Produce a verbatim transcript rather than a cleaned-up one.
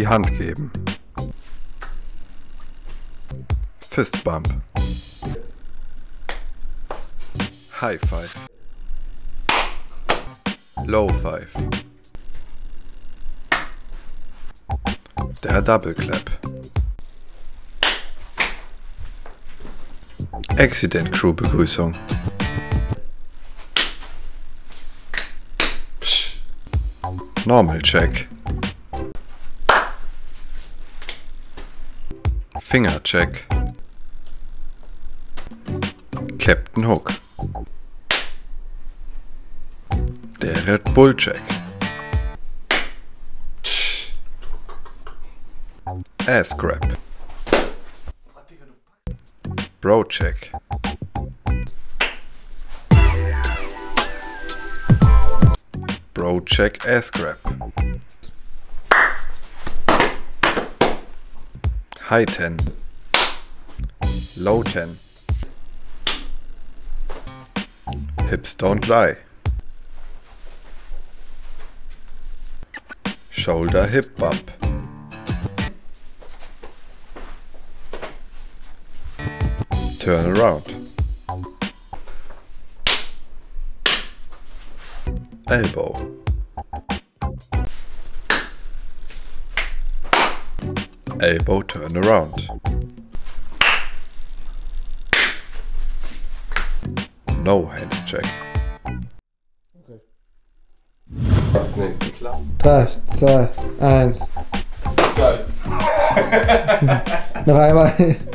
die Hand geben. Fist Bump. High Five. Low Five. Der Double Clap. Accident Crew Begrüßung. Normal Check. Finger Check. Captain Hook. Der Red Bull Check. Ass Grab. Bro Check. Bro Check Ass Grab. High Ten. Low Ten. Hips Don't Lie. Shoulder Hip Bump. Turn Around. Elbow. Elbow Turn Around. No Hands Check. Okay. Nee, klar. drei, zwei, eins. Geil. Noch einmal.